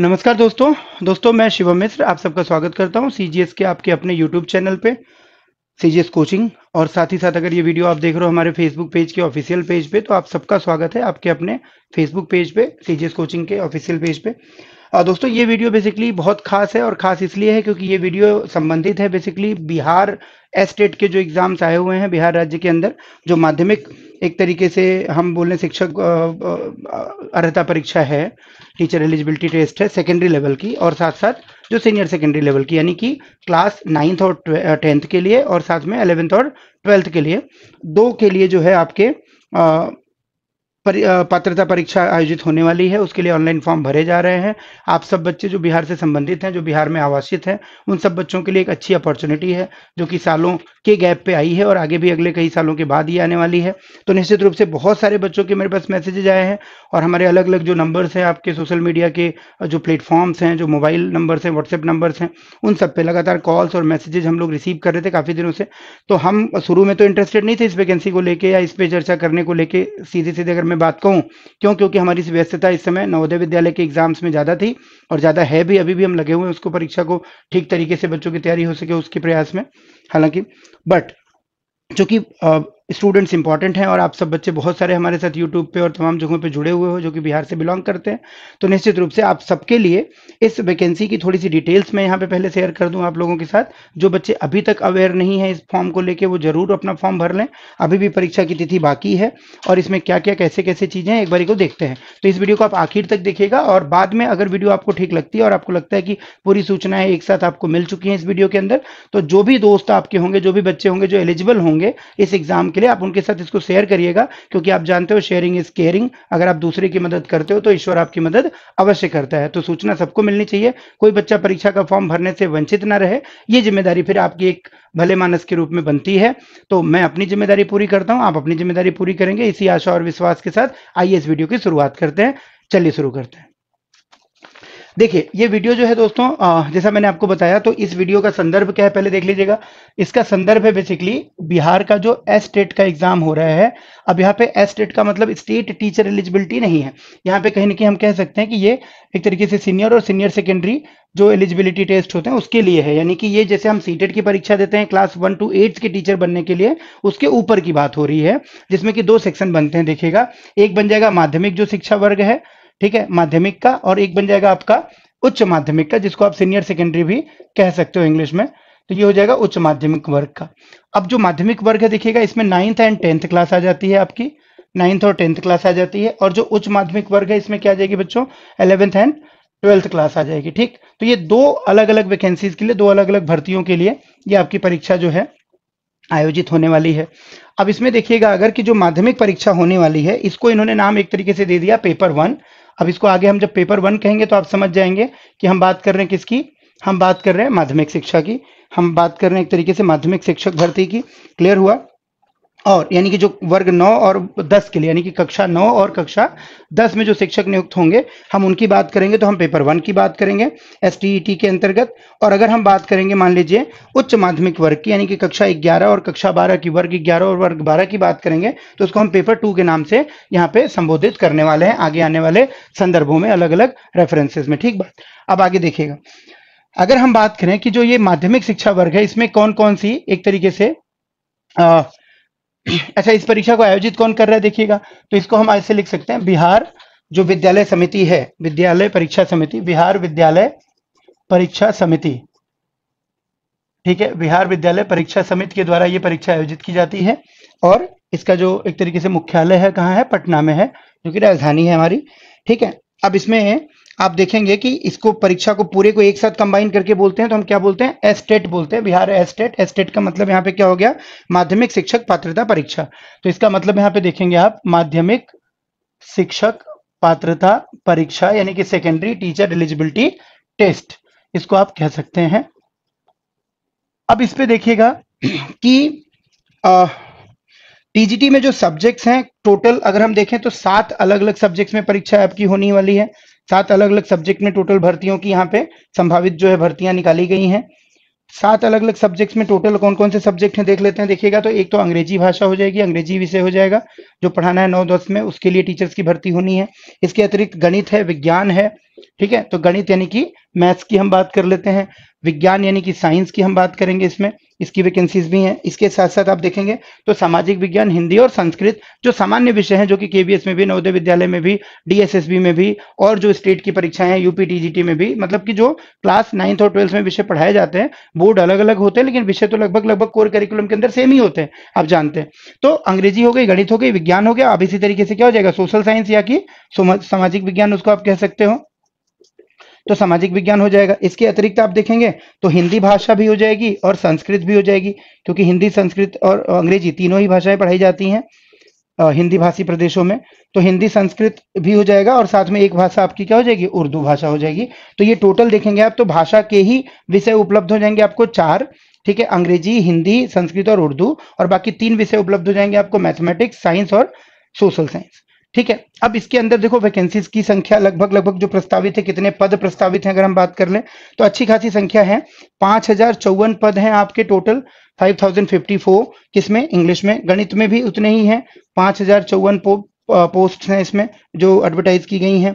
नमस्कार दोस्तों, मैं शिवम मिश्र आप सबका स्वागत करता हूं सीजीएस के आपके अपने YouTube चैनल पे सीजीएस कोचिंग। और साथ ही साथ अगर ये वीडियो आप देख रहे हो हमारे Facebook पेज के ऑफिशियल पेज पे, तो आप सबका स्वागत है आपके अपने Facebook पेज पे सीजीएस कोचिंग के ऑफिशियल पेज पे। दोस्तों ये वीडियो बेसिकली बहुत खास है, और खास इसलिए है क्योंकि ये वीडियो संबंधित है बेसिकली बिहार एसटेट के जो एग्जाम्स आए हुए हैं बिहार राज्य के अंदर, जो माध्यमिक एक तरीके से हम बोलें शिक्षक अर्हता परीक्षा है, टीचर एलिजिबिलिटी टेस्ट है सेकेंडरी लेवल की, और साथ साथ जो सीनियर सेकेंडरी लेवल की यानी कि क्लास 9th और 10th के लिए, और साथ में 11th और 12th के लिए, दो के लिए जो है आपके पात्रता परीक्षा आयोजित होने वाली है। उसके लिए ऑनलाइन फॉर्म भरे जा रहे हैं। आप सब बच्चे जो बिहार से संबंधित हैं, जो बिहार में आवासित हैं, उन सब बच्चों के लिए एक अच्छी अपॉर्चुनिटी है जो कि सालों के गैप पे आई है और आगे भी अगले कई सालों के बाद ये आने वाली है। तो निश्चित रूप से बहुत सारे बच्चों के मेरे पास मैसेजेज आए हैं, और हमारे अलग अलग जो नंबर्स हैं आपके सोशल मीडिया के, जो प्लेटफॉर्म्स हैं, जो मोबाइल नंबर्स हैं, व्हाट्सएप नंबर्स हैं, उन सब पे लगातार कॉल्स और मैसेजेज हम लोग रिसीव कर रहे थे काफ़ी दिनों से। तो हम शुरू में तो इंटरेस्टेड नहीं थे इस वैकेंसी को लेके या इस पर चर्चा करने को लेके सीधे मैं बात कहूं, क्योंकि हमारी व्यस्तता इस समय नवोदय विद्यालय के एग्जाम्स में ज्यादा थी और ज्यादा है भी, अभी भी हम लगे हुए हैं उसको परीक्षा को ठीक तरीके से बच्चों की तैयारी हो सके उसके प्रयास में। हालांकि बट चूंकि स्टूडेंट्स इंपॉर्टेंट हैं और आप सब बच्चे बहुत सारे हमारे साथ यूट्यूब पे और तमाम जगहों पे जुड़े हुए हो जो कि बिहार से बिलोंग करते हैं, तो निश्चित रूप से आप सबके लिए इस वैकेंसी की थोड़ी सी डिटेल्स मैं यहाँ पे पहले शेयर कर दूँ आप लोगों के साथ। जो बच्चे अभी तक अवेयर नहीं है इस फॉर्म को लेके, वो जरूर अपना फॉर्म भर लें, अभी भी परीक्षा की तिथि बाकी है, और इसमें क्या क्या कैसे कैसे चीज़ें एक बार को देखते हैं। तो इस वीडियो को आप आखिर तक देखिएगा, और बाद में अगर वीडियो आपको ठीक लगती है और आपको लगता है कि पूरी सूचनाएं एक साथ आपको मिल चुकी हैं इस वीडियो के अंदर, तो जो भी दोस्त आपके होंगे, जो भी बच्चे होंगे जो एलिजिबल होंगे इस एग्जाम के लिए, आप उनके साथ इसको शेयर करिएगा, क्योंकि आप जानते हो शेयरिंग इज केयरिंग। अगर आप दूसरे की मदद करते हो तो ईश्वर आपकी मदद अवश्य करता है। तो सूचना सबको मिलनी चाहिए, कोई बच्चा परीक्षा का फॉर्म भरने से वंचित ना रहे, ये जिम्मेदारी फिर आपकी एक भले मानस के रूप में बनती है। तो मैं अपनी जिम्मेदारी पूरी करता हूं, आप अपनी जिम्मेदारी पूरी करेंगे, इसी आशा और विश्वास के साथ आइए इस वीडियो की शुरुआत करते हैं। चलिए शुरू करते हैं। देखिए ये वीडियो जो है दोस्तों, जैसा मैंने आपको बताया, तो इस वीडियो का संदर्भ क्या है पहले देख लीजिएगा। इसका संदर्भ है बेसिकली बिहार का जो एसटेट का एग्जाम हो रहा है। अब यहाँ पे एसटेट का मतलब स्टेट टीचर एलिजिबिलिटी नहीं है, यहाँ पे कहीं ना कहीं हम कह सकते हैं कि ये एक तरीके से सीनियर और सीनियर सेकेंडरी जो एलिजिबिलिटी टेस्ट होते हैं उसके लिए है। यानी कि ये जैसे हम सीटेट की परीक्षा देते हैं क्लास 1 to 8 के टीचर बनने के लिए, उसके ऊपर की बात हो रही है, जिसमें कि दो सेक्शन बनते हैं देखिएगा। एक बन जाएगा माध्यमिक जो शिक्षा वर्ग है, ठीक है, माध्यमिक का, और एक बन जाएगा आपका उच्च माध्यमिक का, जिसको आप सीनियर सेकेंडरी भी कह सकते हो इंग्लिश में। तो ये हो जाएगा उच्च माध्यमिक वर्ग का। अब जो माध्यमिक वर्ग है देखिएगा, इसमें 9th and 10th क्लास आ जाती है आपकी, 9th और 10th क्लास आ जाती है। और जो उच्च माध्यमिक वर्ग है इसमें क्या आ जाएगी बच्चों, 11th and 12th क्लास आ जाएगी। ठीक, तो ये दो अलग अलग वैकेंसीज के लिए, दो अलग अलग भर्तियों के लिए ये आपकी परीक्षा जो है आयोजित होने वाली है। अब इसमें देखिएगा अगर कि जो माध्यमिक परीक्षा होने वाली है, इसको इन्होंने नाम एक तरीके से दे दिया पेपर 1। अब इसको आगे हम जब पेपर 1 कहेंगे तो आप समझ जाएंगे कि हम बात कर रहे हैं किसकी, हम बात कर रहे हैं माध्यमिक शिक्षा की, हम बात कर रहे हैं एक तरीके से माध्यमिक शिक्षक भर्ती की। क्लियर हुआ? और यानी कि जो वर्ग 9 और 10 के लिए, यानी कि कक्षा 9 और कक्षा 10 में जो शिक्षक नियुक्त होंगे, हम उनकी बात करेंगे। तो हम पेपर 1 की बात करेंगे STET के अंतर्गत। और अगर हम बात करेंगे मान लीजिए उच्च माध्यमिक वर्ग की, यानी कि कक्षा 11 और कक्षा 12 की, वर्ग 11 और वर्ग 12 की बात करेंगे, तो उसको हम पेपर 2 के नाम से यहाँ पे संबोधित करने वाले हैं आगे आने वाले संदर्भों में, अलग अलग रेफरेंसेज में। ठीक बात, अब आगे देखिएगा। अगर हम बात करें कि जो ये माध्यमिक शिक्षा वर्ग है, इसमें कौन कौन सी एक तरीके से अच्छा, इस परीक्षा को आयोजित कौन कर रहा है देखिएगा, तो इसको हम ऐसे लिख सकते हैं, बिहार जो विद्यालय समिति है, विद्यालय परीक्षा समिति, बिहार विद्यालय परीक्षा समिति, ठीक है, बिहार विद्यालय परीक्षा समिति के द्वारा ये परीक्षा आयोजित की जाती है। और इसका जो एक तरीके से मुख्यालय है कहाँ है, पटना में है, जो कि राजधानी है हमारी। ठीक है, अब इसमें आप देखेंगे कि इसको परीक्षा को पूरे को एक साथ कंबाइन करके बोलते हैं, तो हम क्या बोलते हैं, एसटेट बोलते हैं, बिहार एसटेट। एसटेट का मतलब यहाँ पे क्या हो गया, माध्यमिक शिक्षक पात्रता परीक्षा। तो इसका मतलब यहाँ पे देखेंगे आप, माध्यमिक शिक्षक पात्रता परीक्षा यानी कि सेकेंडरी टीचर एलिजिबिलिटी टेस्ट, इसको आप कह सकते हैं। अब इस पे देखिएगा कि TGT में जो सब्जेक्ट्स हैं टोटल अगर हम देखें तो 7 अलग अलग सब्जेक्ट्स में परीक्षा आपकी होने वाली है। 7 अलग अलग सब्जेक्ट में टोटल भर्तियों की यहाँ पे संभावित जो है भर्तियां निकाली गई हैं। सात अलग अलग सब्जेक्ट्स में टोटल कौन कौन से सब्जेक्ट हैं देख लेते हैं। देखिएगा तो एक तो अंग्रेजी भाषा हो जाएगी, अंग्रेजी विषय हो जाएगा जो पढ़ाना है 9-10 में, उसके लिए टीचर्स की भर्ती होनी है। इसके अतिरिक्त गणित है, विज्ञान है, ठीक है। तो गणित यानी कि मैथ्स की हम बात कर लेते हैं, विज्ञान यानी कि साइंस की हम बात करेंगे, इसमें इसकी वैकेंसीज भी हैं। इसके साथ साथ आप देखेंगे तो सामाजिक विज्ञान, हिंदी और संस्कृत जो सामान्य विषय हैं, जो कि केवीएस में भी, नवोदय विद्यालय में भी, डीएसएसबी में भी, और जो स्टेट की परीक्षाएं हैं यूपी टीजीटी में भी, मतलब कि जो क्लास 9th और 12th में विषय पढ़ाए जाते हैं, बोर्ड अलग अलग होते हैं लेकिन विषय तो लगभग लगभग कोर करिकुलम के अंदर सेम ही होते हैं, आप जानते हैं। तो अंग्रेजी हो गई, गणित हो गई, विज्ञान हो गया। अब इसी तरीके से क्या हो जाएगा, सोशल साइंस या कि सामाजिक विज्ञान उसको आप कह सकते हो, तो सामाजिक विज्ञान हो जाएगा। इसके अतिरिक्त आप देखेंगे तो हिंदी भाषा भी हो जाएगी और संस्कृत भी हो जाएगी, क्योंकि हिंदी, संस्कृत और अंग्रेजी तीनों ही भाषाएं पढ़ाई जाती हैं हिंदी भाषी प्रदेशों में, तो हिंदी संस्कृत भी हो जाएगा और साथ में एक भाषा आपकी क्या हो जाएगी, उर्दू भाषा हो जाएगी। तो ये टोटल देखेंगे आप तो भाषा के ही विषय उपलब्ध हो जाएंगे आपको 4, ठीक है, अंग्रेजी, हिंदी, संस्कृत और उर्दू, और बाकी 3 विषय उपलब्ध हो जाएंगे आपको मैथमेटिक्स, साइंस और सोशल साइंस, ठीक है। अब इसके अंदर देखो वैकेंसीज की संख्या लगभग लगभग जो प्रस्तावित है, कितने पद प्रस्तावित हैं अगर हम बात कर लें तो अच्छी खासी संख्या है, 5054 पद हैं आपके टोटल 5054, किसमें, इंग्लिश में, गणित में भी उतने ही हैं, 5054 पोस्ट हैं इसमें जो एडवर्टाइज की गई हैं।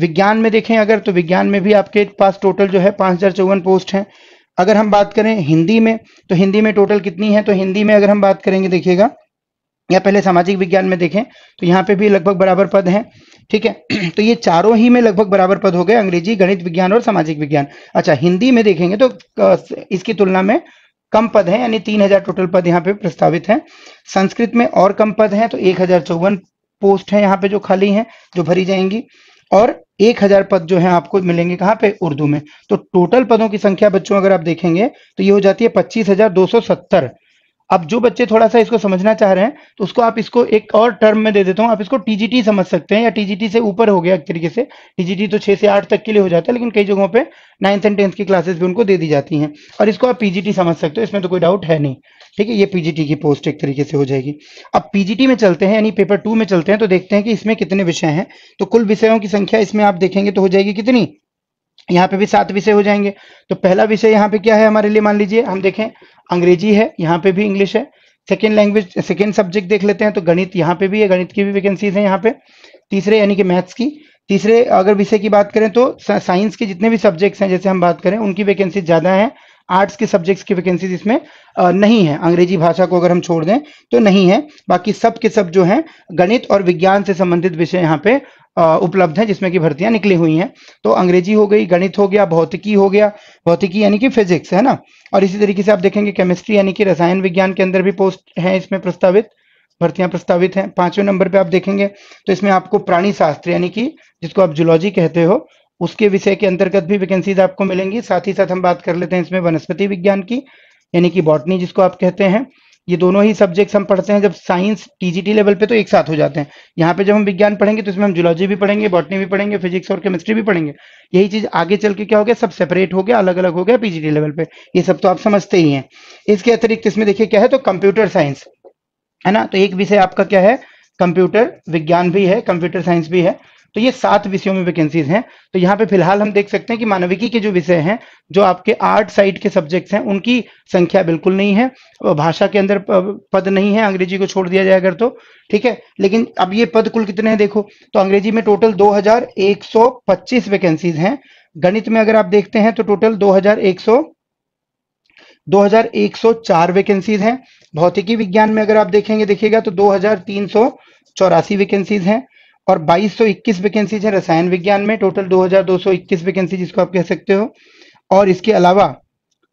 विज्ञान में देखें अगर तो विज्ञान में भी आपके पास टोटल जो है 5054 पोस्ट हैं। अगर हम बात करें हिंदी में तो हिंदी में टोटल कितनी है, तो हिंदी में अगर हम बात करेंगे देखिएगा, या पहले सामाजिक विज्ञान में देखें तो यहाँ पे भी लगभग बराबर पद हैं, ठीक है। तो ये चारों ही में लगभग बराबर पद हो गए, अंग्रेजी, गणित, विज्ञान और सामाजिक विज्ञान। अच्छा, हिंदी में देखेंगे तो इसकी तुलना में कम पद हैं, यानी 3000 टोटल पद यहाँ पे प्रस्तावित हैं। संस्कृत में और कम पद हैं तो 1054 पोस्ट हैं यहाँ पे जो खाली हैं, जो भरी जाएंगी, और 1000 पद जो है आपको मिलेंगे कहाँ पे, उर्दू में। तो टोटल पदों की संख्या बच्चों अगर आप देखेंगे तो ये हो जाती है 25,270। अब जो बच्चे थोड़ा सा इसको समझना चाह रहे हैं तो उसको आप इसको एक और टर्म में दे देता हूं, आप इसको टीजीटी समझ सकते हैं, या टीजीटी से ऊपर हो गया एक तरीके से। टीजीटी तो 6 से 8 तक के लिए हो जाता है, लेकिन कई जगहों पे 9th and 10th की क्लासेस भी उनको दे दी जाती हैं, और इसको आप पीजीटी समझ सकते हो, इसमें तो कोई डाउट है नहीं, ठीक है। ये पीजीटी की पोस्ट एक तरीके से हो जाएगी। अब पीजीटी में चलते हैं, यानी पेपर 2 में चलते हैं, तो देखते हैं कि इसमें कितने विषय हैं। तो कुल विषयों की संख्या इसमें आप देखेंगे तो हो जाएगी कितनी, यहाँ पे भी 7 विषय हो जाएंगे। तो पहला विषय यहाँ पे क्या है हमारे लिए, मान लीजिए हम देखें अंग्रेजी है, यहाँ पे भी इंग्लिश है। सेकेंड सब्जेक्ट देख लेते हैं तो गणित यहाँ पे भी है, गणित की भी वैकेंसीज है यहाँ पे। तीसरे यानी कि मैथ्स की, तीसरे अगर विषय की बात करें तो साइंस के जितने भी सब्जेक्ट्स हैं जैसे हम बात करें उनकी वैकेंसी ज़्यादा है, आर्ट्स के सब्जेक्ट्स की वैकेंसीज इसमें नहीं है, अंग्रेजी भाषा को अगर हम छोड़ दें तो नहीं है। बाकी सब के सब जो हैं गणित और विज्ञान से संबंधित विषय यहाँ पे उपलब्ध हैं, जिसमें कि भर्तियां निकली हुई हैं। तो अंग्रेजी हो गई, गणित हो गया, भौतिकी हो गया, भौतिकी यानी कि फिजिक्स है ना, और इसी तरीके से आप देखेंगे केमिस्ट्री यानी कि रसायन विज्ञान के अंदर भी पोस्ट हैं इसमें प्रस्तावित, भर्तियां प्रस्तावित हैं। 5वें नंबर पर आप देखेंगे तो इसमें आपको प्राणी शास्त्र यानी कि जिसको आप जूलॉजी कहते हो, उसके विषय के अंतर्गत भी वैकेंसीज आपको मिलेंगी। साथ ही साथ हम बात कर लेते हैं इसमें वनस्पति विज्ञान की, यानी कि बॉटनी जिसको आप कहते हैं। ये दोनों ही सब्जेक्ट्स हम पढ़ते हैं जब साइंस टीजीटी लेवल पे तो एक साथ हो जाते हैं, यहाँ पे जब हम विज्ञान पढ़ेंगे तो इसमें हम जूलॉजी भी पढ़ेंगे, बॉटनी भी पढ़ेंगे, फिजिक्स और केमिस्ट्री भी पढ़ेंगे। यही चीज आगे चल के क्या हो गया, सब सेपरेट हो गया, अलग अलग हो गया पीजीटी लेवल पे, ये सब तो आप समझते ही हैं। इसके अतिरिक्त इसमें देखिए क्या है, तो कंप्यूटर साइंस है ना, तो एक विषय आपका क्या है कंप्यूटर, विज्ञान भी है, कंप्यूटर साइंस भी है। तो ये 7 विषयों में वैकेंसीज हैं। तो यहाँ पे फिलहाल हम देख सकते हैं कि मानविकी के जो विषय हैं, जो आपके आर्ट साइड के सब्जेक्ट्स हैं, उनकी संख्या बिल्कुल नहीं है, भाषा के अंदर पद नहीं है, अंग्रेजी को छोड़ दिया जाए अगर तो, ठीक है। लेकिन अब ये पद कुल कितने हैं देखो, तो अंग्रेजी में टोटल 2125 वैकेंसीज हैं। गणित में अगर आप देखते हैं तो टोटल 2104 वैकेंसीज हैं। भौतिकी विज्ञान में अगर आप देखेंगे देखिएगा तो 2384 वैकेंसीज हैं, और 2221 वैकेंसीज है रसायन विज्ञान में, टोटल 2221 वैकेंसी जिसको आप कह सकते हो। और इसके अलावा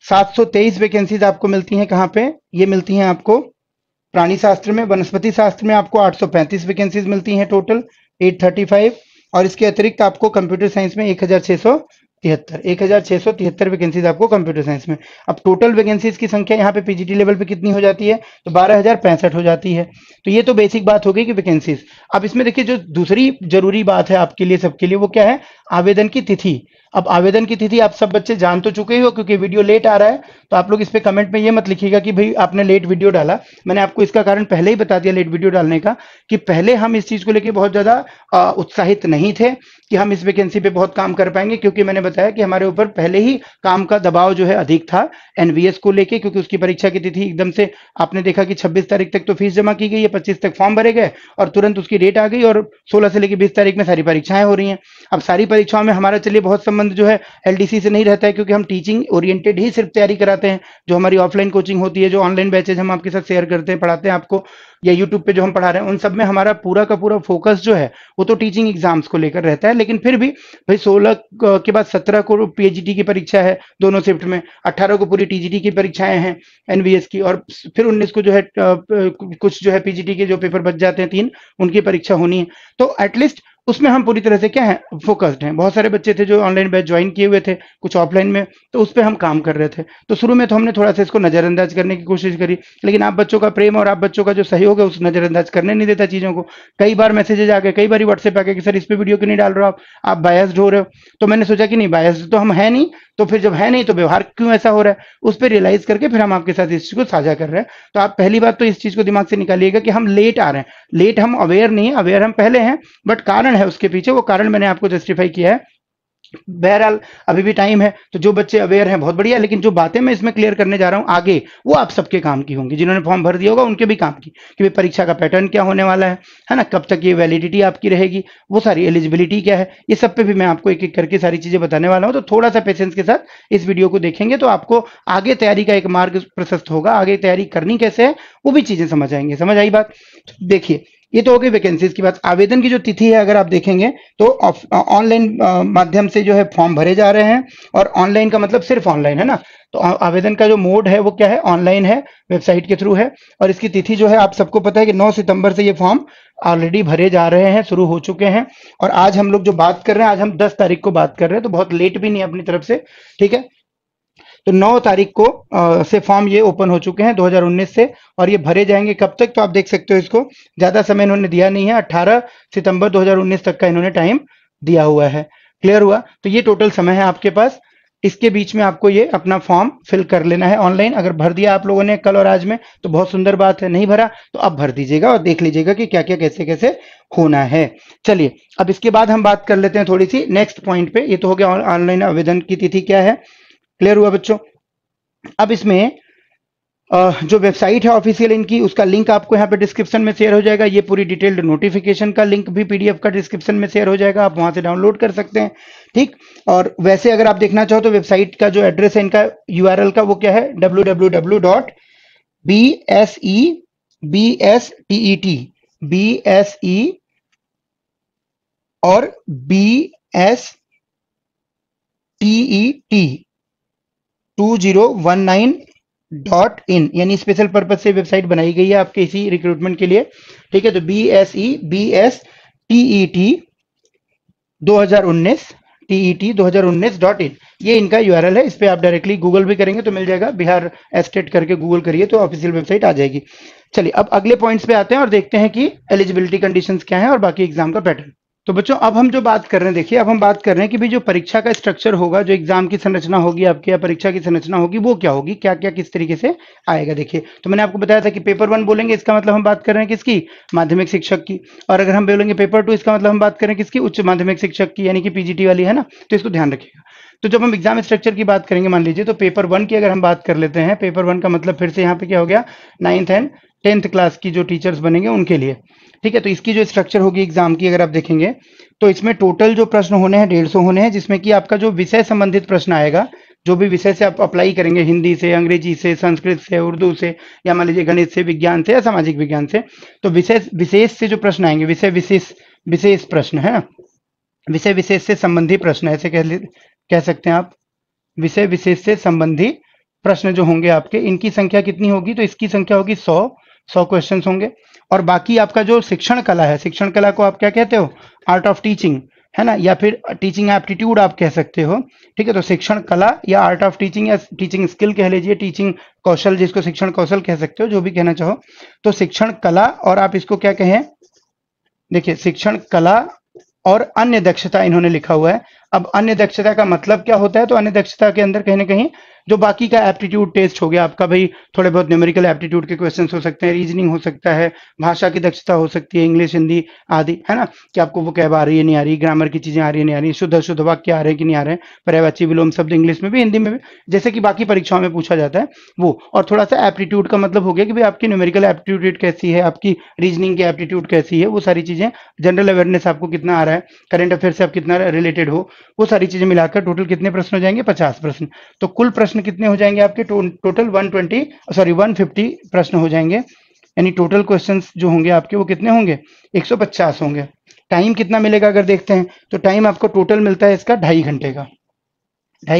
723 वैकेंसीज आपको मिलती हैं कहाँ पे, ये मिलती हैं आपको प्राणी शास्त्र में, वनस्पति शास्त्र में आपको 835 वैकेंसीज मिलती हैं टोटल 835, और इसके अतिरिक्त आपको कंप्यूटर साइंस में 1673 वैकेंसीज आपको कंप्यूटर साइंस में। अब टोटल वैकेंसीज की संख्या यहाँ पे पीजीटी लेवल पे कितनी हो जाती है तो 12,065 हो जाती है। तो ये तो बेसिक बात हो गई कि वैकेंसीज। अब इसमें देखिए जो दूसरी जरूरी बात है आपके लिए, सबके लिए, वो क्या है, आवेदन की तिथि। अब आवेदन की तिथि आप सब बच्चे जान तो चुके ही हो, क्योंकि वीडियो लेट आ रहा है तो आप लोग इस पे कमेंट में ये मत लिखिएगा कि भाई आपने लेट वीडियो डाला। मैंने आपको इसका कारण पहले ही बता दिया लेट वीडियो डालने का, कि पहले हम इस चीज़ को लेके बहुत ज़्यादा उत्साहित नहीं थे कि हम इस वैकेंसी पे बहुत काम कर पाएंगे, क्योंकि मैंने बताया कि हमारे ऊपर पहले ही काम का दबाव जो है अधिक था एनवीएस को लेके, क्योंकि उसकी परीक्षा की तिथि एकदम से आपने देखा कि 26 तारीख तक तो फीस जमा की गई है, 25 तक फॉर्म भरे गए और तुरंत उसकी डेट आ गई और 16 से लेकर 20 तारीख में सारी परीक्षाएं हो रही हैं। अब सारी परीक्षाओं में हमारा चलिए बहुत संबंध जो है एलडीसी से नहीं रहता है, क्योंकि हम टीचिंग ओरिएंटेड ही सिर्फ तैयारी कराते हैं। जो हमारी ऑफलाइन कोचिंग होती है, जो ऑनलाइन बैचेज हम आपके साथ शेयर करते हैं, पढ़ाते हैं आपको, या यूट्यूब पे जो हम पढ़ा रहे हैं, उन सब में हमारा पूरा का पूरा फोकस जो है वो तो टीचिंग एग्जाम्स को लेकर रहता है। लेकिन फिर भी भाई 16 के बाद 17 को पीजीटी की परीक्षा है दोनों शिफ्ट में, 18 को पूरी टीजीटी की परीक्षाएं हैं एनवीएस की, और फिर 19 को जो है कुछ जो है पीजीटी के जो पेपर बच जाते हैं 3, उनकी परीक्षा होनी है। तो एटलीस्ट उसमें हम पूरी तरह से क्या है फोकस्ड हैं। बहुत सारे बच्चे थे जो ऑनलाइन बैच ज्वाइन किए हुए थे, कुछ ऑफलाइन में, तो उस पर हम काम कर रहे थे। तो शुरू में तो हमने थोड़ा सा इसको नज़रअंदाज करने की कोशिश करी, लेकिन आप बच्चों का प्रेम और आप बच्चों का जो सहयोग है उस नज़रअंदाज करने नहीं देता चीज़ों को। कई बार मैसेजेज आ गए, कई बार व्हाट्सएप आ गए कि सर इस पर वीडियो क्यों नहीं डाल रहे हो आप बायस्ड हो रहे हो। तो मैंने सोचा कि नहीं, बायस्ड तो हम है नहीं, तो फिर जब है नहीं तो व्यवहार क्यों ऐसा हो रहा है, उस पर रियलाइज़ करके फिर हम आपके साथ इस चीज़ को साझा कर रहे हैं। तो आप पहली बात तो इस चीज़ को दिमाग से निकालिएगा कि हम लेट आ रहे हैं, लेट हम अवेयर नहीं है, अवेयर हम पहले हैं, बट कारण है उसके पीछे, वो कारण मैंने आपको जस्टिफाई किया है। बहरहाल अभी भी टाइम है, तो जो बच्चे अवेयर हैं बहुत बढ़िया, लेकिन जो बातें मैं इसमें क्लियर करने जा रहा हूं आगे वो आप सबके काम की होंगी, जिन्होंने फॉर्म भर दिया होगा उनके भी काम की, कि परीक्षा का पैटर्न क्या होने वाला है ना, कब तक ये वैलिडिटी आपकी रहेगी, वो सारी एलिजिबिलिटी क्या है, ये सब पे भी मैं आपको एक एक करके सारी चीजें बताने वाला हूँ। तो थोड़ा सा पेशेंस के साथ इस वीडियो को देखेंगे तो आपको आगे तैयारी का एक मार्ग प्रशस्त होगा, आगे तैयारी करनी कैसे है वो भी चीजें समझ आएंगे। समझ आई बात? देखिए, ये तो हो गई वैकेंसीज की बात। आवेदन की जो तिथि है अगर आप देखेंगे तो ऑनलाइन माध्यम से जो है फॉर्म भरे जा रहे हैं, और ऑनलाइन का मतलब सिर्फ ऑनलाइन है ना, तो आवेदन का जो मोड है वो क्या है, ऑनलाइन है, वेबसाइट के थ्रू है। और इसकी तिथि जो है आप सबको पता है कि 9 सितंबर से ये फॉर्म ऑलरेडी भरे जा रहे हैं, शुरू हो चुके हैं। और आज हम लोग जो बात कर रहे हैं, आज हम 10 तारीख को बात कर रहे हैं, तो बहुत लेट भी नहीं अपनी तरफ से, ठीक है। तो 9 तारीख को से फॉर्म ये ओपन हो चुके हैं 2019 से, और ये भरे जाएंगे कब तक, तो आप देख सकते हो इसको ज़्यादा समय इन्होंने दिया नहीं है, 18 सितंबर 2019 तक का इन्होंने टाइम दिया हुआ है। क्लियर हुआ? तो ये टोटल समय है आपके पास, इसके बीच में आपको ये अपना फॉर्म फिल कर लेना है ऑनलाइन। अगर भर दिया आप लोगों ने कल और आज में तो बहुत सुंदर बात है, नहीं भरा तो अब भर दीजिएगा और देख लीजिएगा कि क्या क्या कैसे कैसे होना है। चलिए, अब इसके बाद हम बात कर लेते हैं थोड़ी सी नेक्स्ट पॉइंट पे। ये तो हो गया ऑनलाइन आवेदन की तिथि क्या है, क्लियर हुआ बच्चों। अब इसमें जो वेबसाइट है ऑफिशियल इनकी, उसका लिंक आपको यहाँ पे डिस्क्रिप्शन में शेयर हो जाएगा। ये पूरी डिटेल्ड नोटिफिकेशन का लिंक भी पीडीएफ का डिस्क्रिप्शन में शेयर हो जाएगा, आप वहाँ से डाउनलोड कर सकते हैं, ठीक। और वैसे अगर आप देखना चाहो तो वेबसाइट का जो एड्रेस है इनका, यूआरएल का, वो क्या है www.bsebstet2019.in, यानी स्पेशल पर्पज से वेबसाइट बनाई गई है आपके इसी रिक्रूटमेंट के लिए, ठीक है। तो BSTET 2019.in ये इनका यूआरएल है। इस पर आप डायरेक्टली गूगल भी करेंगे तो मिल जाएगा, बिहार एसटेट करके गूगल करिए तो ऑफिशियल वेबसाइट आ जाएगी। चलिए, अब अगले पॉइंट्स पे आते हैं और देखते हैं कि एलिजिबिलिटी कंडीशंस क्या है और बाकी एग्जाम का पैटर्न। तो बच्चों अब हम जो बात कर रहे हैं, देखिए अब हम बात कर रहे हैं कि भाई जो परीक्षा का स्ट्रक्चर होगा, जो एग्जाम की संरचना होगी आपकी या परीक्षा की संरचना होगी, वो क्या होगी, क्या क्या किस तरीके से आएगा। देखिए तो मैंने आपको बताया था कि पेपर 1 बोलेंगे, इसका मतलब हम बात कर रहे हैं किसकी, माध्यमिक शिक्षक की। और अगर हम बोलेंगे पेपर 2, इसका मतलब हम बात करें किसकी, उच्च माध्यमिक शिक्षक की, यानी कि PGT वाली, है ना। तो इसको ध्यान रखिएगा। तो जब हम एग्जाम स्ट्रक्चर की बात करेंगे, मान लीजिए तो पेपर 1 की अगर हम बात कर लेते हैं, पेपर 1 का मतलब फिर से यहाँ पे क्या हो गया, 9th एंड 10th क्लास की जो टीचर्स बनेंगे उनके लिए, ठीक है। तो इसकी जो स्ट्रक्चर होगी एग्जाम की अगर आप देखेंगे तो इसमें टोटल जो प्रश्न होने हैं 150 होने हैं, जिसमें कि आपका जो विषय संबंधित प्रश्न आएगा, जो भी विषय से आप अप्लाई करेंगे, हिंदी से, अंग्रेजी से, संस्कृत से, उर्दू से, या मान लीजिए गणित से, विज्ञान से या सामाजिक विज्ञान से, तो विशेष विशेष से जो प्रश्न आएंगे, विषय विशेष विशेष प्रश्न है ना, विषय विशेष से संबंधी प्रश्न, ऐसे कह सकते हैं आप, विषय विशेष से संबंधी प्रश्न जो होंगे आपके, इनकी संख्या कितनी होगी, तो इसकी संख्या होगी 100 क्वेश्चन होंगे। और बाकी आपका जो शिक्षण कला है, शिक्षण कला को आप क्या कहते हो, आर्ट ऑफ टीचिंग, है ना, या फिर टीचिंग एप्टीट्यूड आप कह सकते हो, ठीक है। तो शिक्षण कला या आर्ट ऑफ टीचिंग या टीचिंग स्किल कह लीजिए, टीचिंग कौशल, जिसको शिक्षण कौशल कह सकते हो, जो भी कहना चाहो। तो शिक्षण कला और आप इसको क्या कहें, देखिए शिक्षण कला और अन्य दक्षता इन्होंने लिखा हुआ है। अब अन्य दक्षता का मतलब क्या होता है, तो अन्य दक्षता के अंदर कहीं ना कहीं जो बाकी का एप्टीट्यूड टेस्ट हो गया आपका, भाई थोड़े बहुत न्यूमेरिकल एप्टीट्यूड के क्वेश्चंस हो सकते हैं, रीजनिंग हो सकता है, भाषा की दक्षता हो सकती है, इंग्लिश हिंदी आदि, है ना, कि आपको वो कैब आ रही है नहीं आ रही, ग्रामर की चीजें आ रही है नहीं आ रही, शुद्ध शुद्ध वाक्य आ रहे हैं कि नहीं आ रहे, पर्यायवाची विलोम शब्द इंग्लिश में भी हिंदी में भी, जैसे कि बाकी परीक्षाओं में पूछा जाता है वो। और थोड़ा सा एप्टीट्यूड का मतलब हो गया कि भाई आपकी न्यूमेरिकल एप्टीट्यूड कैसी है, आपकी रीजनिंग की एप्टीट्यूड कैसी है, वो सारी चीजें, जनरल अवेयरनेस आपको कितना आ रहा है, करंट अफेयर से आप कितना रिलेटेड हो, वो सारी चीजें मिलाकर टोटल कितने प्रश्न हो जाएंगे, 50 प्रश्न। तो कुल प्रश्न कितने हो जाएंगे आपके, टोटल 150 प्रश्न हो जाएंगे, यानी टोटल क्वेश्चंस जो होंगे आपके वो कितने होंगे, 150 होंगे। टाइम कितना मिलेगा अगर देखते हैं, तो टाइम आपको टोटल मिलता है इसका 2.5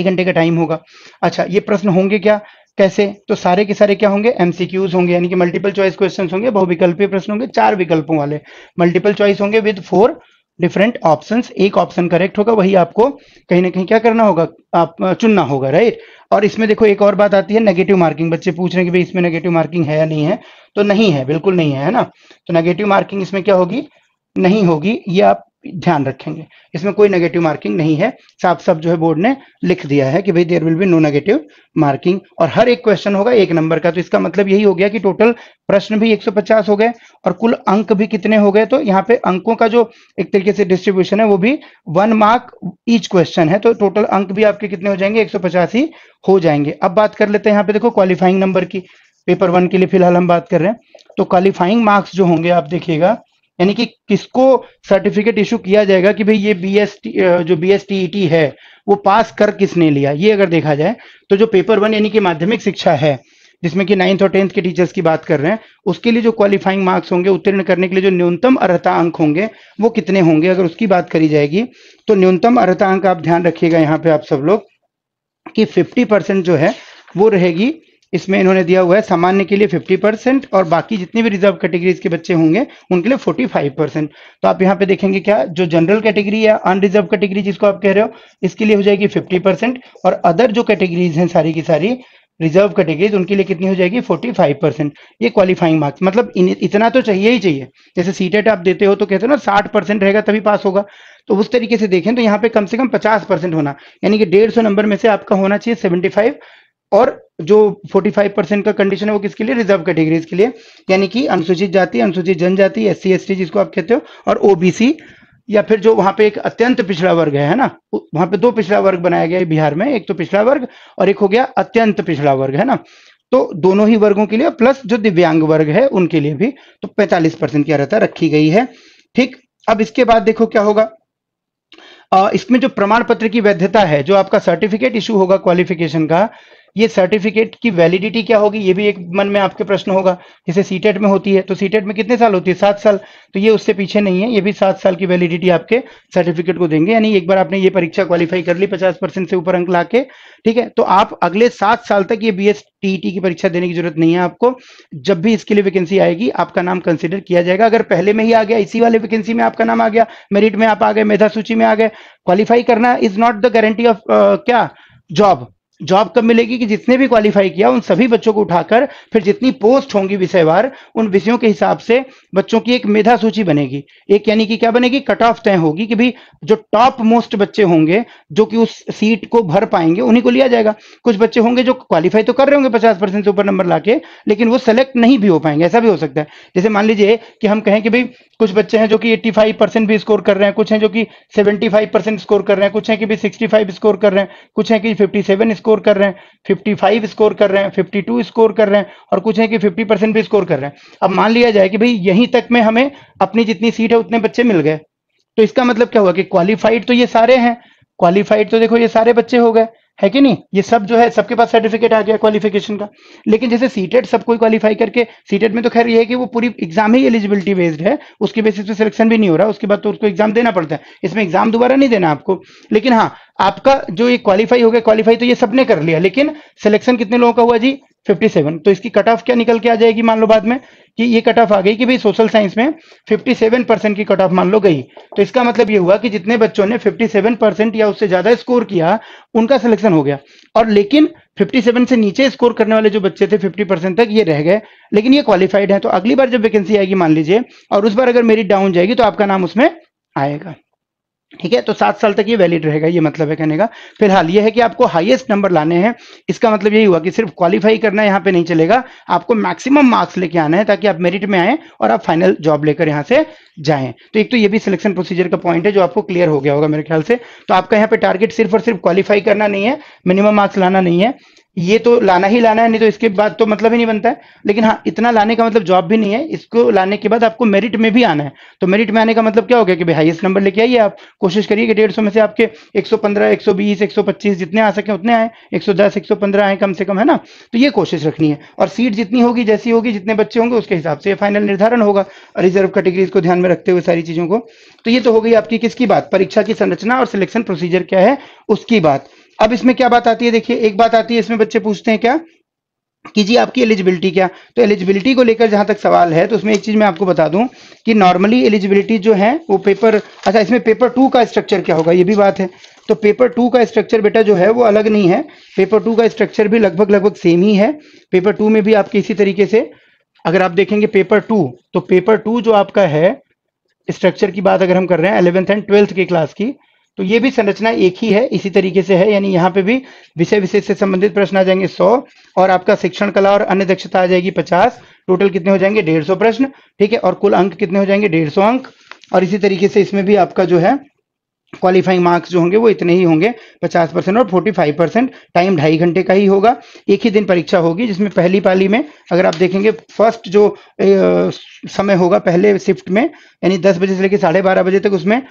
घंटे का टाइम होगा। अच्छा, ये प्रश्न होंगे क्या कैसे, तो सारे के सारे क्या होंगे, एमसीक्यूज होंगे, यानी कि मल्टीपल चॉइस क्वेश्चन होंगे, बहुविकल्पीय प्रश्न होंगे, 4 विकल्पों वाले मल्टीपल चॉइस होंगे विद 4 डिफरेंट ऑप्शंस। एक ऑप्शन करेक्ट होगा, वही आपको कहीं ना कहीं क्या करना होगा, आप चुनना होगा, राइट। और इसमें देखो एक और बात आती है, नेगेटिव मार्किंग। बच्चे पूछ रहे हैं कि भाई इसमें नेगेटिव मार्किंग है या नहीं है, तो नहीं है, बिल्कुल नहीं है, है ना। तो नेगेटिव मार्किंग इसमें क्या होगी, नहीं होगी, ये आप ध्यान रखेंगे। इसमें कोई नेगेटिव मार्किंग नहीं है, साफ साफ जो है बोर्ड ने लिख दिया है कि भाई there will be no negative marking. और हर एक क्वेश्चन होगा 1 नंबर का, तो इसका मतलब यही हो गया कि टोटल प्रश्न भी 150 हो गए और कुल अंक भी कितने हो गए, तो यहाँ पे अंकों का जो एक तरीके से डिस्ट्रीब्यूशन है वो भी 1 मार्क ईच क्वेश्चन है, तो टोटल अंक भी आपके कितने हो जाएंगे, 150 ही हो जाएंगे। अब बात कर लेते हैं यहाँ पे देखो क्वालिफाइंग नंबर की, पेपर 1 के लिए फिलहाल हम बात कर रहे हैं। तो क्वालिफाइंग मार्क्स जो होंगे आप देखिएगा, यानी कि किसको सर्टिफिकेट इशू किया जाएगा कि भाई ये बीएसटीईटी है वो पास कर किसने लिया। ये अगर देखा जाए तो जो पेपर 1 यानी कि माध्यमिक शिक्षा है, जिसमें कि 9th और 10th के टीचर्स की बात कर रहे हैं, उसके लिए जो क्वालिफाइंग मार्क्स होंगे, उत्तीर्ण करने के लिए जो न्यूनतम अर्हता अंक होंगे वो कितने होंगे, अगर उसकी बात करी जाएगी तो न्यूनतम अर्हता अंक आप ध्यान रखिएगा यहाँ पे आप सब लोग कि 50% जो है वो रहेगी। इसमें इन्होंने दिया हुआ है सामान्य के लिए 50% और बाकी जितने भी रिजर्व कैटेगरीज के बच्चे होंगे उनके लिए 45%। तो आप यहाँ पे देखेंगे क्या, जो जनरल कैटेगरी या अनरिजर्व कैटेगरी जिसको आप कह रहे हो, इसके लिए हो जाएगी 50% और अदर जो कैटेगरीज हैं सारी की सारी रिजर्व कैटेगरीज, उनके लिए कितनी हो जाएगी, 45%। ये क्वालिफाइंग मार्क्स, मतलब इतना तो चाहिए ही चाहिए। जैसे सीटेट आप देते हो तो कहते हो ना 60% रहेगा तभी पास होगा, तो उस तरीके से देखें तो यहाँ पे कम से कम 50% होना, यानी कि 150 नंबर में से आपका होना चाहिए 75 और जो 45% का कंडीशन है वो किसके लिए, रिजर्व कैटेगरीज के लिए, यानी कि अनुसूचित जाति, अनुसूचित जनजाति, SC ST जिसको आप कहते हो, और OBC या फिर जो वहां पे एक अत्यंत पिछड़ा वर्ग है ना, वहां पे 2 पिछड़ा वर्ग बनाया गया है बिहार में, एक तो पिछड़ा वर्ग और एक हो गया अत्यंत पिछड़ा वर्ग, है ना। तो दोनों ही वर्गों के लिए प्लस जो दिव्यांग वर्ग है उनके लिए भी, तो 45% की अर्हता रखी गई है, ठीक। अब इसके बाद देखो क्या होगा, इसमें जो प्रमाण पत्र की वैधता है, जो आपका सर्टिफिकेट इशू होगा क्वालिफिकेशन का, ये सर्टिफिकेट की वैलिडिटी क्या होगी, ये भी एक मन में आपके प्रश्न होगा। जैसे सीटेट में होती है, तो सीटेट में कितने साल होती है, 7 साल, तो ये उससे पीछे नहीं है, ये भी 7 साल की वैलिडिटी आपके सर्टिफिकेट को देंगे, यानी एक बार आपने ये परीक्षा क्वालिफाई कर ली 50% से ऊपर अंक लाके, ठीक है, तो आप अगले 7 साल तक ये BSTET की परीक्षा देने की जरूरत नहीं है आपको। जब भी इसके लिए वैकेंसी आएगी आपका नाम कंसिडर किया जाएगा। अगर पहले में ही आ गया, इसी वाले वैकेंसी में आपका नाम आ गया, मेरिट में आप आ गए, मेधा सूची में आ गए, क्वालिफाई करना is not the guarantee of क्या जॉब कब मिलेगी कि जितने भी क्वालिफाई किया उन सभी बच्चों को उठाकर फिर जितनी पोस्ट होंगी विषयवार, उन विषयों के हिसाब से बच्चों की एक मेधा सूची बनेगी, एक यानी कि क्या बनेगी, कट ऑफ तय होगी कि भाई जो टॉप मोस्ट बच्चे होंगे जो कि उस सीट को भर पाएंगे उन्हीं को लिया जाएगा। कुछ बच्चे होंगे जो क्वालिफाई तो कर रहे होंगे 50% से ऊपर नंबर लाके, लेकिन वो सेलेक्ट नहीं भी हो पाएंगे, ऐसा भी हो सकता है। जैसे मान लीजिए कि हम कहें कि भाई कुछ बच्चे हैं जो कि 85% भी स्कोर कर रहे हैं, कुछ हैं जो कि 75% स्कोर कर रहे हैं, कुछ हैं कि भी 65 स्कोर कर रहे हैं, कुछ हैं कि 57 स्कोर कर रहे हैं, 55 स्कोर कर रहे हैं, 52 स्कोर कर रहे हैं और कुछ हैं कि 50% भी स्कोर कर रहे हैं। अब मान लिया जाए कि भाई यहीं तक में हमें अपनी जितनी सीट है उतने बच्चे मिल गए, तो इसका मतलब क्या हुआ कि क्वालिफाइड तो ये सारे हैं, क्वालिफाइड तो देखो ये सारे बच्चे हो गए, है कि नहीं, ये सब जो है सबके पास सर्टिफिकेट आ गया क्वालिफिकेशन का। लेकिन जैसे सीटेट सब कोई क्वालिफाई करके, सीटेट में तो खैर ये है कि वो पूरी एग्जाम ही एलिजिबिलिटी बेस्ड है, उसके बेसिस पे सिलेक्शन भी नहीं हो रहा, उसके बाद तो उसको एग्जाम देना पड़ता है, इसमें एग्जाम दोबारा नहीं देना आपको। लेकिन हाँ, आपका जो ये क्वालिफाई हो गया, क्वालिफाई तो ये सबने कर लिया, लेकिन सिलेक्शन कितने लोगों का हुआ जी, 57, तो इसकी कट ऑफ क्या निकल के आ जाएगी, मान लो बाद में कि ये कट ऑफ आ गई कि भाई सोशल साइंस में 57% की कट ऑफ मान लो गई, तो इसका मतलब ये हुआ कि जितने बच्चों ने 57% या उससे ज्यादा स्कोर किया उनका सिलेक्शन हो गया, और लेकिन 57 से नीचे स्कोर करने वाले जो बच्चे थे 50% तक ये रह गए, लेकिन ये क्वालिफाइड है। तो अगली बार जब वैकेंसी आएगी मान लीजिए, और उस बार अगर मेरिट डाउन जाएगी तो आपका नाम उसमें आएगा, ठीक है, तो 7 साल तक ये वैलिड रहेगा, ये मतलब है कहने का। फिलहाल ये है कि आपको हाईएस्ट नंबर लाने हैं, इसका मतलब यही हुआ कि सिर्फ क्वालिफाई करना यहाँ पे नहीं चलेगा, आपको मैक्सिमम मार्क्स लेके आना है ताकि आप मेरिट में आएँ और आप फाइनल जॉब लेकर यहाँ से जाएँ। तो एक तो ये भी सिलेक्शन प्रोसीजर का पॉइंट है जो आपको क्लियर हो गया होगा मेरे ख्याल से। तो आपका यहाँ पे टारगेट सिर्फ और सिर्फ क्वालिफाई करना नहीं है, मिनिमम मार्क्स लाना नहीं है, ये तो लाना ही लाना है, नहीं तो इसके बाद तो मतलब ही नहीं बनता है। लेकिन हाँ, इतना लाने का मतलब जॉब भी नहीं है, इसको लाने के बाद आपको मेरिट में भी आना है। तो मेरिट में आने का मतलब क्या हो गया कि भाई हाईएस्ट नंबर लेके आइए, आप कोशिश करिए कि 150 में से आपके 115, 120, 125 जितने आ सके उतने आए, 110, 115 आए कम से कम, है ना। तो ये कोशिश रखनी है, और सीट जितनी होगी, जैसी होगी, जितने बच्चे होंगे उसके हिसाब से फाइनल निर्धारण होगा, रिजर्व कैटेगरीज को ध्यान में रखते हुए सारी चीज़ों को। तो ये तो हो गई आपकी किसकी बात, परीक्षा की संरचना और सिलेक्शन प्रोसीजर क्या है उसकी बात। अब इसमें क्या बात आती है, देखिए एक बात आती है इसमें, बच्चे पूछते हैं क्या कि जी आपकी एलिजिबिलिटी क्या, तो एलिजिबिलिटी को लेकर जहां तक सवाल है तो उसमें एक चीज मैं आपको बता दूं कि नॉर्मली एलिजिबिलिटी जो है वो पेपर, अच्छा इसमें पेपर 2 का स्ट्रक्चर क्या होगा ये भी बात है। तो पेपर 2 का स्ट्रक्चर बेटा जो है वो अलग नहीं है, पेपर 2 का स्ट्रक्चर भी लगभग सेम ही है। पेपर 2 में भी आपके इसी तरीके से अगर आप देखेंगे पेपर 2, तो पेपर 2 जो आपका है, स्ट्रक्चर की बात अगर हम कर रहे हैं 11th and 12th की क्लास की, तो ये भी संरचना एक ही है, इसी तरीके से है, यानी यहाँ पे भी विषय विशेष से संबंधित प्रश्न आ जाएंगे 100 और आपका शिक्षण कला और अन्य दक्षता आ जाएगी 50, टोटल कितने हो जाएंगे 150 प्रश्न, ठीक है, और कुल अंक कितने हो जाएंगे 150 अंक। और इसी तरीके से इसमें भी आपका जो है क्वालिफाइंग मार्क्स जो होंगे वो इतने ही होंगे 50% और 45%। टाइम 2.5 घंटे का ही होगा, एक ही दिन परीक्षा होगी, जिसमें पहली पाली में अगर आप देखेंगे फर्स्ट जो समय होगा पहले शिफ्ट में, यानी 10 बजे से लेकर 12:30 बजे तक, उसमें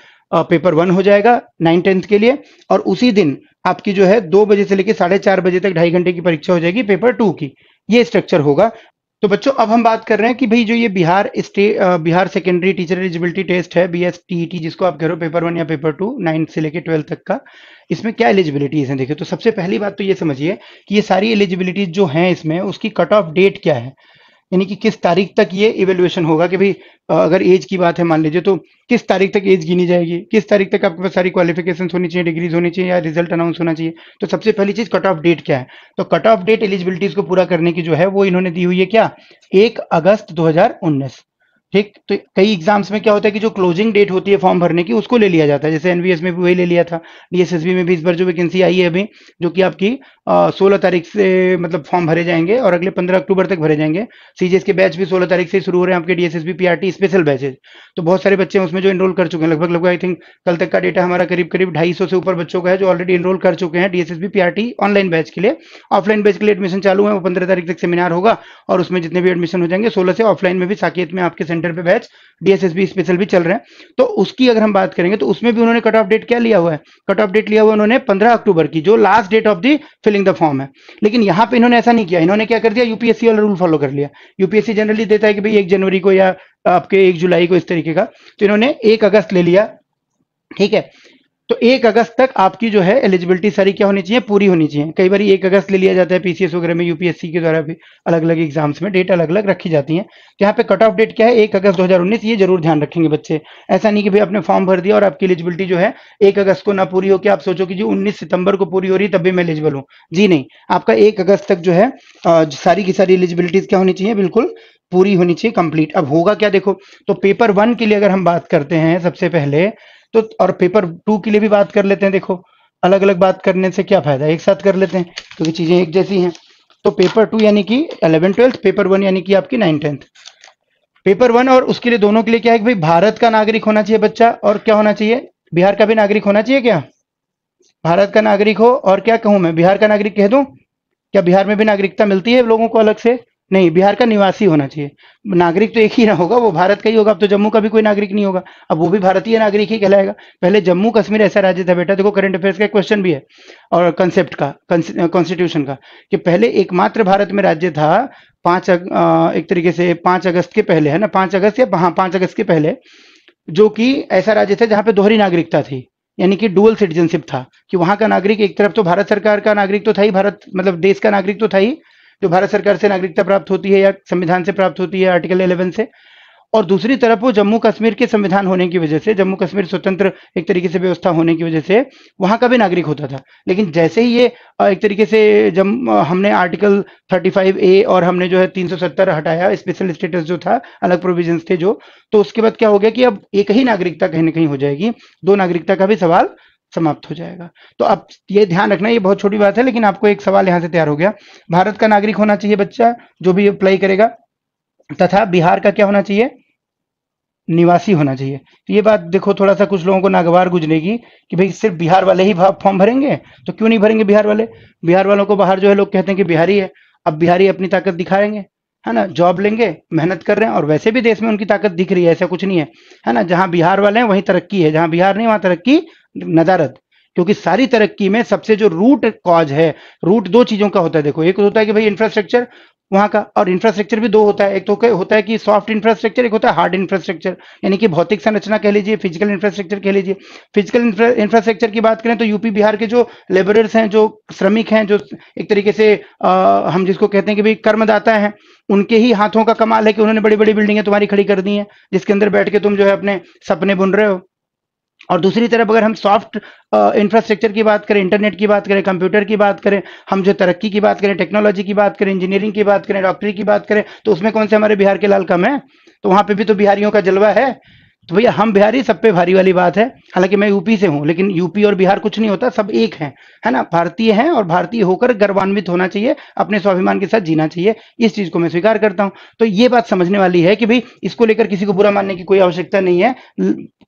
पेपर 1 हो जाएगा 9th-10th के लिए, और उसी दिन आपकी जो है 2 बजे से लेकर 4:30 बजे तक 2.5 घंटे की परीक्षा हो जाएगी पेपर 2 की। ये स्ट्रक्चर होगा। तो बच्चों अब हम बात कर रहे हैं कि भाई जो ये Bihar secondary teacher eligibility test है, BSTET जिसको आप कह रहे हो, पेपर 1 या पेपर 2 9th से लेकर 12th तक का, इसमें क्या एलिजिबिलिटीज हैं। देखिए तो सबसे पहली बात तो ये समझिए कि ये सारी एलिजिबिलिटीज जो हैं इसमें उसकी कट ऑफ डेट क्या है, यानी कि किस तारीख तक ये इवेल्युएशन होगा कि भाई अगर एज की बात है मान लीजिए, तो किस तारीख तक एज गिनी जाएगी, किस तारीख तक आपके पास सारी क्वालिफिकेशन होनी चाहिए, डिग्रीज होनी चाहिए, या रिजल्ट अनाउंस होना चाहिए। तो सबसे पहली चीज कट ऑफ डेट क्या है। तो कट ऑफ डेट एलिजिबिलिटीज को पूरा करने की जो है वो इन्होंने दी हुई है क्या, 1 अगस्त 2019। ठीक, तो कई एग्जाम्स में क्या होता है कि जो क्लोजिंग डेट होती है फॉर्म भरने की उसको ले लिया जाता है, जैसे NVS में भी वही ले लिया था, DSSB में भी इस बार जो वैकेंसी आई है अभी, जो कि आपकी 16 तारीख से मतलब फॉर्म भरे जाएंगे और अगले 15 अक्टूबर तक भरे जाएंगे। CGS के बैच भी 16 तारीख से शुरू हो रहे हैं आपके, DSSB PRT स्पेशल बैचेज, तो बहुत सारे बच्चे उसमें जो इनरोल कर चुके हैं, लगभग आई थिंक कल तक का डेटा हमारा करीब 250 से ऊपर बच्चों का है जो ऑलरेडी इनरोल कर चुके हैं DSSB PRT ऑनलाइन बैच के लिए। ऑफलाइन बैच के लिए एडमिशन चालू है, वो 15 तारीख तक सेमिनार होगा और उसमें जितने भी एडमिशन हो जाएंगे 16 से ऑफलाइन में भी साकेत में आपके पे बैच DSSB स्पेशल भी चल रहे हैं। तो उसकी अगर हम बात करेंगे तो उसमें भी उन्होंने कट ऑफ डेट क्या लिया हुआ है, कट ऑफ डेट लिया हुआ उन्होंने 15 अक्टूबर की, जो last date of the filling the form है। लेकिन यहां पे इन्होंने ऐसा नहीं किया, इन्होंने क्या कर दिया, यूपीएससी वाला रूल फॉलो कर लिया। यूपीएससी जनरली देता है कि भाई 1 जनवरी को या आपके 1 जुलाई को इस तरीके का, तो इन्होंने 1 अगस्त ले लिया। ठीक है, तो 1 अगस्त तक आपकी जो है एलिजिबिलिटी सारी क्या होनी चाहिए, पूरी होनी चाहिए। कई बार 1 अगस्त ले लिया जाता है PCS वगैरह में, यूपीएससी के द्वारा भी अलग अलग एग्जाम्स में डेट अलग अलग रखी जाती है। तो यहाँ पे कट ऑफ डेट क्या है, 1 अगस्त 2019, ये जरूर ध्यान रखेंगे बच्चे। ऐसा नहीं कि भाई आपने फॉर्म भर दिया और आपकी एलिजिबिलिटी जो है 1 अगस्त को ना पूरी हो के आप सोचो कि जी 19 सितंबर को पूरी हो रही है तब भी मैं एलिजिबल हूँ, जी नहीं। आपका 1 अगस्त तक जो है सारी की सारी एलिजिबिलिटीज क्या होनी चाहिए, बिल्कुल पूरी होनी चाहिए, कंप्लीट। अब होगा क्या देखो, तो पेपर 1 के लिए अगर हम बात करते हैं सबसे पहले, तो और पेपर 2 के लिए भी बात कर लेते हैं। देखो अलग अलग बात करने से क्या फायदा, एक साथ कर लेते हैं क्योंकि चीजें एक जैसी हैं। तो पेपर 2 यानी कि 11th-12th, पेपर 1 यानी कि आपकी 9th-10th। पेपर 1 और उसके लिए दोनों के लिए क्या है कि भाई भारत का नागरिक होना चाहिए बच्चा, और क्या होना चाहिए, बिहार का भी नागरिक होना चाहिए। क्या भारत का नागरिक हो और क्या कहूँ मैं, बिहार का नागरिक कह दूं, क्या बिहार में भी नागरिकता मिलती है लोगों को अलग से, नहीं, बिहार का निवासी होना चाहिए। नागरिक तो एक ही ना होगा, वो भारत का ही होगा। अब तो जम्मू का भी कोई नागरिक नहीं होगा, अब वो भी भारतीय नागरिक ही कहलाएगा। पहले जम्मू कश्मीर ऐसा राज्य था बेटा, देखो करंट अफेयर्स का क्वेश्चन भी है और कंसेप्ट का, कॉन्स्टिट्यूशन का, कि पहले एकमात्र भारत में राज्य था एक तरीके से 5 अगस्त के पहले, है ना, 5 अगस्त या 5 अगस्त के पहले, जो कि ऐसा राज्य था जहाँ पे दोहरी नागरिकता थी, यानी कि डुअल सिटीजनशिप था, कि वहाँ का नागरिक एक तरफ तो भारत सरकार का नागरिक तो था ही, भारत मतलब देश का नागरिक तो था ही, जो भारत सरकार से नागरिकता प्राप्त होती है या संविधान से प्राप्त होती है आर्टिकल 11 से, और दूसरी तरफ वो जम्मू कश्मीर के संविधान होने की वजह से, जम्मू कश्मीर स्वतंत्र एक तरीके से व्यवस्था होने की वजह से वहां का भी नागरिक होता था। लेकिन जैसे ही ये एक तरीके से जब हमने आर्टिकल 35A और हमने जो है 370 हटाया, स्पेशल स्टेटस जो था, अलग प्रोविजन थे जो, तो उसके बाद क्या हो गया कि अब एक ही नागरिकता कहीं ना कहीं हो जाएगी, दो नागरिकता का भी सवाल समाप्त हो जाएगा। तो अब ये ध्यान रखना, ये बहुत छोटी बात है लेकिन आपको एक सवाल यहाँ से तैयार हो गया। भारत का नागरिक होना चाहिए बच्चा जो भी अप्लाई करेगा, तथा बिहार का क्या होना चाहिए, निवासी होना चाहिए। तो ये बात देखो थोड़ा सा कुछ लोगों को नागवार गुजरेगी कि भाई सिर्फ बिहार वाले ही फॉर्म भरेंगे, तो क्यों नहीं भरेंगे बिहार वाले। बिहार वालों को बाहर जो है लोग कहते हैं कि बिहारी है, अब बिहारी अपनी ताकत दिखाएंगे, है ना, जॉब लेंगे, मेहनत कर रहे हैं और वैसे भी देश में उनकी ताकत दिख रही है, ऐसा कुछ नहीं है, है ना। जहां बिहार वाले हैं वहीं तरक्की है, जहां बिहार नहीं वहां तरक्की नदारद, क्योंकि सारी तरक्की में सबसे जो रूट कॉज है, रूट दो चीजों का होता है। देखो, एक होता है कि भाई इंफ्रास्ट्रक्चर वहाँ का, और इंफ्रास्ट्रक्चर भी दो होता है, एक तो होता है कि सॉफ्ट इंफ्रास्ट्रक्चर, एक होता है हार्ड इंफ्रास्ट्रक्चर, यानी कि भौतिक संरचना कह लीजिए, फिजिकल इंफ्रास्ट्रक्चर कह लीजिए। फिजिकल इंफ्रास्ट्रक्चर की बात करें तो यूपी बिहार के जो लेबरर्स हैं, जो श्रमिक हैं, जो एक तरीके से हम जिसको कहते हैं कि भाई कर्मदाता हैं, उनके ही हाथों का कमाल है कि उन्होंने बड़ी बड़ी बिल्डिंगें तुम्हारी खड़ी कर दी हैं, जिसके अंदर बैठ के तुम जो है अपने सपने बुन रहे हो। और दूसरी तरफ अगर हम सॉफ्ट इंफ्रास्ट्रक्चर की बात करें, इंटरनेट की बात करें, कंप्यूटर की बात करें, हम जो तरक्की की बात करें, टेक्नोलॉजी की बात करें, इंजीनियरिंग की बात करें, डॉक्टरी की बात करें, तो उसमें कौन से हमारे बिहार के लाल कम है, तो वहां पे भी तो बिहारियों का जलवा है। तो भैया हम बिहारी सब पे भारी वाली बात है। हालांकि मैं यूपी से हूँ, लेकिन यूपी और बिहार कुछ नहीं होता, सब एक हैं, है ना, भारतीय हैं और भारतीय होकर गर्वान्वित होना चाहिए, अपने स्वाभिमान के साथ जीना चाहिए, इस चीज को मैं स्वीकार करता हूँ। तो ये बात समझने वाली है कि भाई इसको लेकर किसी को बुरा मानने की कोई आवश्यकता नहीं है,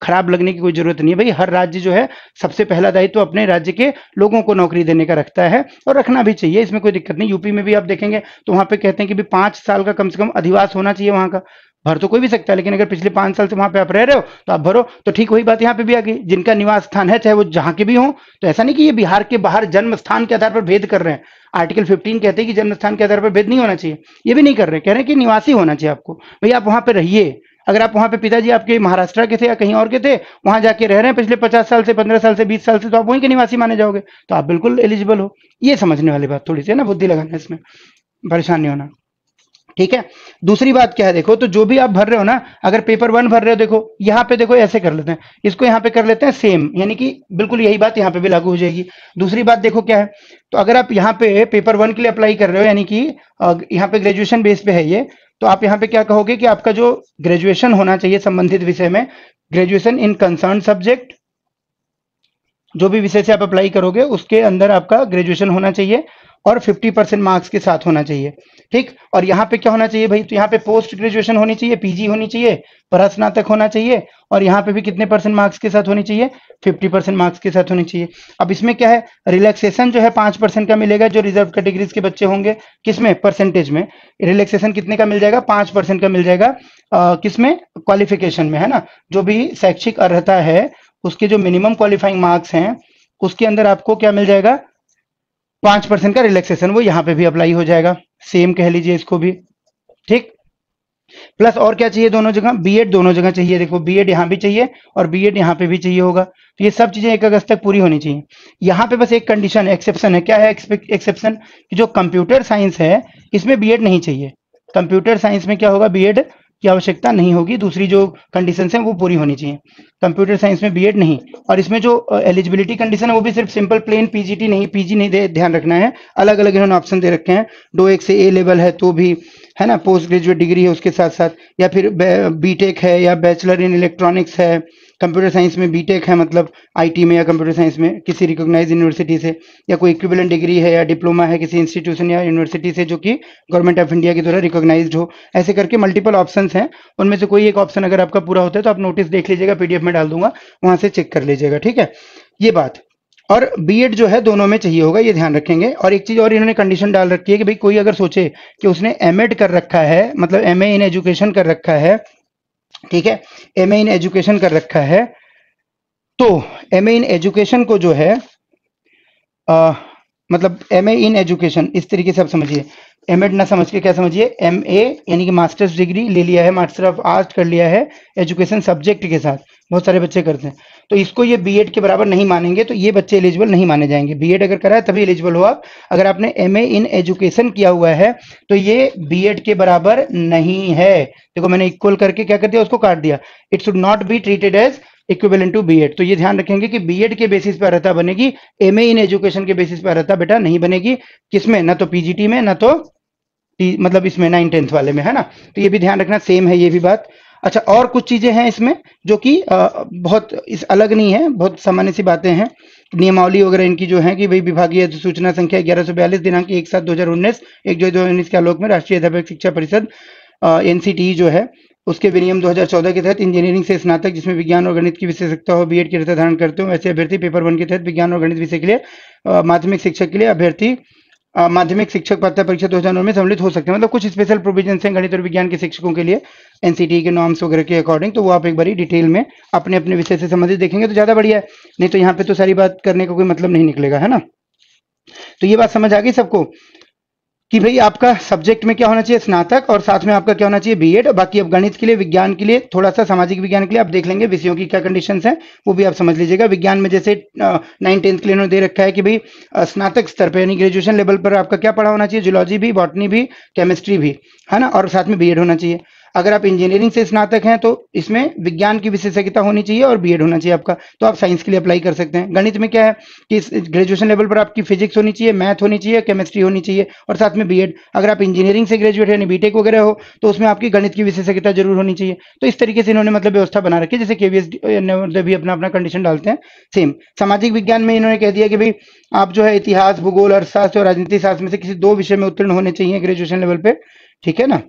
खराब लगने की कोई जरूरत नहीं है। भाई हर राज्य जो है सबसे पहला दायित्व तो अपने राज्य के लोगों को नौकरी देने का रखता है और रखना भी चाहिए, इसमें कोई दिक्कत नहीं। यूपी में भी आप देखेंगे तो वहाँ पे कहते हैं कि भाई 5 साल का कम से कम अधिवास होना चाहिए, वहाँ का भर तो कोई भी सकता है, लेकिन अगर पिछले 5 साल से वहां पे आप रह रहे हो तो आप भरो। तो ठीक वही बात यहाँ पे भी आ गई, जिनका निवास स्थान है चाहे वो जहां के भी हों, तो ऐसा नहीं कि ये बिहार के बाहर जन्म स्थान के आधार पर भेद कर रहे हैं। आर्टिकल 15 कहते हैं कि जन्म स्थान के आधार पर भेद नहीं होना चाहिए, ये भी नहीं कर रहे, कह रहे हैं कि निवासी होना चाहिए आपको। भैया आप वहां पर रहिए, अगर आप वहां पे पिताजी आपके महाराष्ट्र के थे या कहीं और के थे, वहां जाके रह रहे हैं पिछले 50 साल से, 15 साल से, 20 साल से, तो आप वहीं के निवासी माने जाओगे, तो आप बिल्कुल एलिजिबल हो। ये समझने वाली बात थोड़ी सी है ना, बुद्धि लगाना, इसमें परेशान नहीं होना, ठीक है। दूसरी बात क्या है, देखो तो जो भी आप भर रहे हो ना, अगर पेपर 1 भर रहे हो, देखो यहाँ पे, देखो ऐसे कर लेते हैं इसको, यहाँ पे कर लेते हैं सेम, यानी कि बिल्कुल यही बात यहाँ पे भी लागू हो जाएगी। दूसरी बात देखो क्या है, तो अगर आप यहाँ पे पेपर 1 के लिए अप्लाई कर रहे हो, यानी कि यहाँ पे ग्रेजुएशन बेस पे है ये, तो आप यहाँ पे क्या कहोगे कि आपका जो ग्रेजुएशन होना चाहिए संबंधित विषय में, ग्रेजुएशन इन कंसर्न सब्जेक्ट, जो भी विषय से आप अप्लाई करोगे उसके अंदर आपका ग्रेजुएशन होना चाहिए और 50% मार्क्स के साथ होना चाहिए, ठीक। और यहाँ पे क्या होना चाहिए भाई, तो यहाँ पे पोस्ट ग्रेजुएशन होनी चाहिए, पीजी होनी चाहिए, परास्नातक होना चाहिए, और यहाँ पे भी कितने परसेंट मार्क्स के साथ होनी चाहिए, 50% मार्क्स के साथ होनी चाहिए। अब इसमें क्या है, रिलैक्सेशन जो है 5% का मिलेगा जो रिजर्व कैटेगरीज के बच्चे होंगे, किसमें, परसेंटेज में। रिलैक्सेशन कितने का मिल जाएगा, 5% का मिल जाएगा, किसमें, क्वालिफिकेशन में, है ना, जो भी शैक्षिक अर्हता है उसके जो मिनिमम क्वालिफाइंग मार्क्स हैं उसके अंदर आपको क्या मिल जाएगा, 5% का रिलैक्सेशन, वो यहाँ पे भी अप्लाई हो जाएगा, सेम कह लीजिए इसको भी, ठीक। प्लस और क्या चाहिए, दोनों जगह बीएड, दोनों जगह चाहिए, देखो बीएड यहाँ भी चाहिए और बीएड यहाँ पे भी चाहिए होगा। तो ये सब चीजें 1 अगस्त तक पूरी होनी चाहिए। यहाँ पे बस एक कंडीशन, एक्सेप्शन है, क्या है एक्सेप्शन, कि जो कंप्यूटर साइंस है इसमें बीएड नहीं चाहिए, कंप्यूटर साइंस में क्या होगा, बीएड की आवश्यकता नहीं होगी, दूसरी जो कंडीशन है वो पूरी होनी चाहिए, कंप्यूटर साइंस में बीएड नहीं। और इसमें जो एलिजिबिलिटी कंडीशन है वो भी सिर्फ सिंपल प्लेन पीजीटी नहीं, पीजी नहीं दे, ध्यान रखना है, अलग अलग इन्होंने ऑप्शन दे रखे हैं, 2:1 से ए लेवल है तो भी, है ना, पोस्ट ग्रेजुएट डिग्री है उसके साथ साथ, या फिर बीटेक है, या बैचलर इन इलेक्ट्रॉनिक्स है, कंप्यूटर साइंस में बीटेक है मतलब आईटी में या कंप्यूटर साइंस में किसी रिकॉग्नाइज यूनिवर्सिटी से, या कोई इक्विवेलेंट डिग्री है या डिप्लोमा है किसी इंस्टीट्यूशन या यूनिवर्सिटी से जो कि गवर्नमेंट ऑफ इंडिया के द्वारा रिकॉग्नाइज्ड हो। ऐसे करके मल्टीपल ऑप्शंस हैं, उनमें से कोई एक ऑप्शन अगर आपका पूरा होता है तो आप नोटिस देख लीजिएगा, पीडीएफ में डाल दूंगा, वहां से चेक कर लीजिएगा, ठीक है। ये बात, और बीएड जो है दोनों में चाहिए होगा, ये ध्यान रखेंगे। और एक चीज और इन्होंने कंडीशन डाल रखी है कि भाई कोई अगर सोचे कि उसने एमएड कर रखा है, मतलब एमए इन एजुकेशन कर रखा है, ठीक है, एमए इन एजुकेशन कर रखा है, तो एमए इन एजुकेशन को जो है मतलब एमए इन एजुकेशन इस तरीके से आप समझिए, एमएड ना समझ के क्या समझिए, एमए यानी कि मास्टर्स डिग्री ले लिया है, मास्टर ऑफ आर्ट कर लिया है एजुकेशन सब्जेक्ट के साथ, बहुत सारे बच्चे करते हैं, तो इसको ये बीएड के बराबर नहीं मानेंगे, तो ये बच्चे एलिजिबल नहीं माने जाएंगे। बीएड अगर करा है तभी एलिजिबल हो आप, अगर आपने एमए इन एजुकेशन किया हुआ है तो ये बीएड के बराबर नहीं है। देखो मैंने इक्वल करके क्या कर दिया, उसको काट दिया। It should not be treated as equivalent to BEd. तो ये ध्यान रखेंगे कि बीएड के बेसिस पर अर्हता बनेगी, एमए इन एजुकेशन के बेसिस पर अर्हता बेटा नहीं बनेगी। किसमें? ना तो पीजीटी में, ना तो मतलब इसमें 9th-10th वाले में, है ना। तो ये भी ध्यान रखना, सेम है ये भी बात। अच्छा, और कुछ चीजें हैं इसमें जो कि बहुत अलग नहीं है, बहुत सामान्य सी बातें हैं। नियमावली वगैरह इनकी जो है कि भाई विभागीय सूचना संख्या 1142 दिनांक 1/7/2019 1/2019 के आलोक में राष्ट्रीय अध्यापक शिक्षा परिषद एनसीटीई जो है उसके विनियम 2014 के तहत इंजीनियरिंग से स्नातक जिसमें विज्ञान और गणित की विशेषज्ञता हो बीएड की अर्हता धारण करते हो ऐसे अभ्यर्थी पेपर 1 के तहत विज्ञान और गणित विषय के लिए माध्यमिक शिक्षक के लिए अभ्यर्थी माध्यमिक शिक्षक पात्रता परीक्षा 2009 में सम्मिलित हो सकते हैं। मतलब कुछ स्पेशल प्रोविजन हैं गणित और विज्ञान के शिक्षकों के लिए एनसीटीई के नॉर्म्स वगैरह के अकॉर्डिंग, तो वो आप एक बारी डिटेल में अपने अपने विषय से संबंधित देखेंगे तो ज्यादा बढ़िया है, नहीं तो यहाँ पे तो सारी बात करने का कोई मतलब नहीं निकलेगा, है ना। तो ये बात समझ आ गई सबको कि भाई आपका सब्जेक्ट में क्या होना चाहिए, स्नातक, और साथ में आपका क्या होना चाहिए, बीएड। बाकी अब गणित के लिए, विज्ञान के लिए, थोड़ा सा सामाजिक विज्ञान के लिए आप देख लेंगे विषयों की क्या कंडीशंस हैं, वो भी आप समझ लीजिएगा। विज्ञान में जैसे 9th-10th के लिए उन्होंने दे रखा है कि भाई स्नातक स्तर पर यानी ग्रेजुएशन लेवल पर आपका क्या पढ़ा होना चाहिए, जूलॉजी भी, बॉटनी भी, केमिस्ट्री भी, है ना, और साथ में बीएड होना चाहिए। अगर आप इंजीनियरिंग से स्नातक हैं तो इसमें विज्ञान की विशेषज्ञता होनी चाहिए और बीएड होना चाहिए आपका, तो आप साइंस के लिए अप्लाई कर सकते हैं। गणित में क्या है कि ग्रेजुएशन लेवल पर आपकी फिजिक्स होनी चाहिए, मैथ होनी चाहिए, केमिस्ट्री होनी चाहिए और साथ में बीएड। अगर आप इंजीनियरिंग से ग्रेजुएट यानी बीटेक वगैरह हो तो उसमें आपकी गणित की विशेषज्ञता जरूर होनी चाहिए। तो इस तरीके से इन्होंने मतलब व्यवस्था बना रखी है, जैसे केवीएस नवोदय भी अपना अपना कंडीशन डालते हैं, सेम। सामाजिक विज्ञान में इन्होंने कह दिया कि भाई आप जो है इतिहास, भूगोल, अर्थशास्त्र और राजनीति शास्त्र में से किसी दो विषय में उत्तीर्ण होने चाहिए ग्रेजुएशन लेवल पर, ठीक है ना,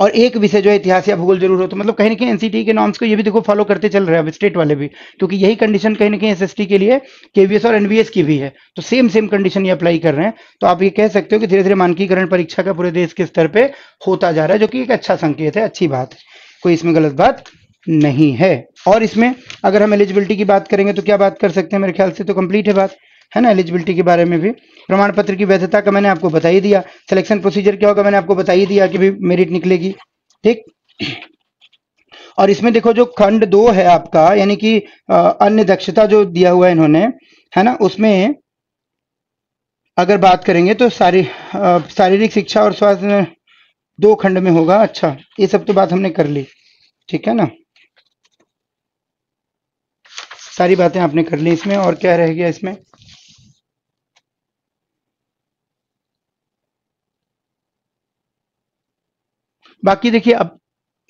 और एक विषय जो है इतिहास या भूगोल जरूर हो। तो मतलब कहीं ना कहीं एनसीटी के नॉर्म्स को ये भी देखो फॉलो करते चल रहे हैं स्टेट वाले भी, क्योंकि यही कंडीशन कहीं ना कहीं एसएसटी के लिए, केवीएस और एनवीएस की भी है, तो सेम सेम कंडीशन ये अप्लाई कर रहे हैं। तो आप ये कह सकते हो कि धीरे धीरे मानकीकरण परीक्षा का पूरे देश के स्तर पर होता जा रहा है, जो कि एक अच्छा संकेत है, अच्छी बात है, कोई इसमें गलत बात नहीं है। और इसमें अगर हम एलिजिबिलिटी की बात करेंगे तो क्या बात कर सकते हैं, मेरे ख्याल से तो कंप्लीट है बात, है ना। एलिजिबिलिटी के बारे में भी प्रमाण पत्र की वैधता का मैंने आपको बता ही दिया, सिलेक्शन प्रोसीजर क्या होगा मैंने आपको बता ही दिया कि भी मेरिट निकलेगी, ठीक। और इसमें देखो जो खंड 2 है आपका, यानी कि अन्य दक्षता जो दिया हुआ है इन्होंने, है ना, उसमें अगर बात करेंगे तो शारीरिक शिक्षा और स्वास्थ्य 2 खंड में होगा। अच्छा, ये सब तो बात हमने कर ली, ठीक है ना, सारी बातें आपने कर ली इसमें। और क्या रह गया इसमें? बाकी देखिए, अब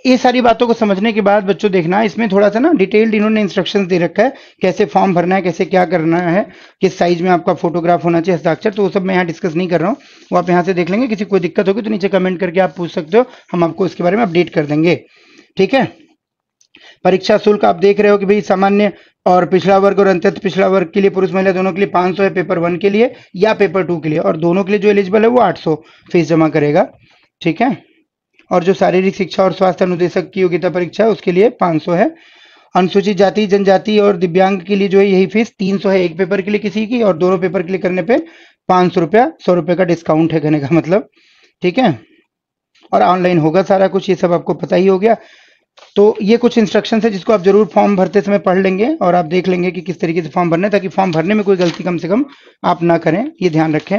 ये सारी बातों को समझने के बाद बच्चों देखना इसमें थोड़ा सा ना डिटेल्ड इन्होंने इंस्ट्रक्शंस दे रखा है, कैसे फॉर्म भरना है, कैसे क्या करना है, किस साइज में आपका फोटोग्राफ होना चाहिए, हस्ताक्षर, तो वो सब मैं यहाँ डिस्कस नहीं कर रहा हूँ, वो आप यहाँ से देख लेंगे। किसी कोई दिक्कत होगी तो नीचे कमेंट करके आप पूछ सकते हो, हम आपको इसके बारे में अपडेट कर देंगे, ठीक है। परीक्षा शुल्क आप देख रहे हो कि भाई सामान्य और पिछड़ा वर्ग और अंततः पिछड़ा वर्ग के लिए पुरुष महिला दोनों के लिए 500 है पेपर 1 के लिए या पेपर 2 के लिए, और दोनों के लिए जो एलिजिबल है वो 800 फीस जमा करेगा, ठीक है। और जो शारीरिक शिक्षा और स्वास्थ्य अनुदेशक की योग्यता परीक्षा है उसके लिए 500 है। अनुसूचित जाति, जनजाति और दिव्यांग के लिए जो है यही फीस 300 है एक पेपर के लिए किसी की, और दोनों पेपर के लिए करने पे 500 रुपया, 100 रुपये का डिस्काउंट है कहने का मतलब, ठीक है। और ऑनलाइन होगा सारा कुछ, ये सब आपको पता ही हो गया। तो ये कुछ इंस्ट्रक्शंस है जिसको आप जरूर फॉर्म भरते समय पढ़ लेंगे और आप देख लेंगे कि किस तरीके से फॉर्म भरना है, ताकि फॉर्म भरने में कोई गलती कम से कम आप ना करें, ये ध्यान रखें।